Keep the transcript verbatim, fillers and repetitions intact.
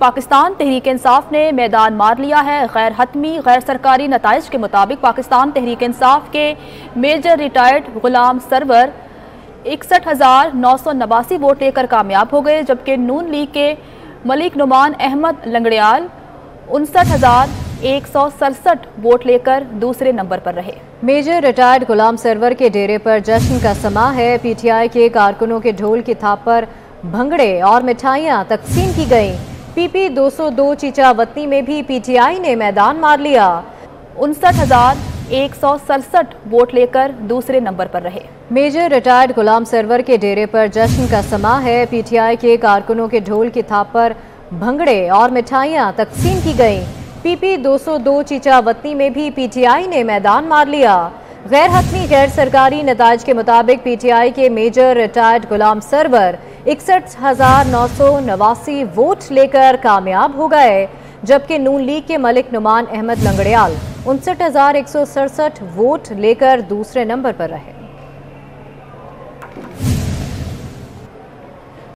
पाकिस्तान तहरीक इंसाफ ने मैदान मार लिया है। गैर हतमी गैर सरकारी नताइज के मुताबिक पाकिस्तान तहरीक इंसाफ के मेजर रिटायर्ड गुलाम सरवर इकसठ हज़ार नौ सौ नवासी वोट लेकर कामयाब हो गए, जबकि नून लीग के मलिक नुमान अहमद लंगड़ियाल उनसठ हज़ार एक सौ सड़सठ वोट लेकर दूसरे नंबर पर रहे। मेजर रिटायर्ड गुलाम सरवर के डेरे पर जश्न का समा है। पीटीआई के कारकुनों के ढोल की थाप पर भंगड़े और मिठाइयाँ तकसीम की गईं। पीपी दो सौ दो चीचा वतनी में भी पीटीआई ने मैदान मार लिया, उनसठ हजार एक सौ सड़सठ वोट लेकर दूसरे नंबर पर रहे। मेजर रिटायर्ड गुलाम सरवर के डेरे पर जश्न का समा है। पीटीआई के कारकुनों के ढोल की थाप पर भंगड़े और मिठाइयाँ तकसीम की गईं। पीपी दो सौ दो चीचा वतनी में भी पीटीआई ने मैदान मार लिया। गैर हतमी गैर सरकारी नताज के मुताबिक पीटीआई के मेजर रिटायर्ड गुलाम सरवर इकसठ हजार नौ सौ नवासी वोट लेकर कामयाब हो गए, जबकि नून लीग के मलिक नुमान अहमद लंगड़ियाल उनसठ हजार एक सौ सड़सठ वोट लेकर दूसरे नंबर पर रहे।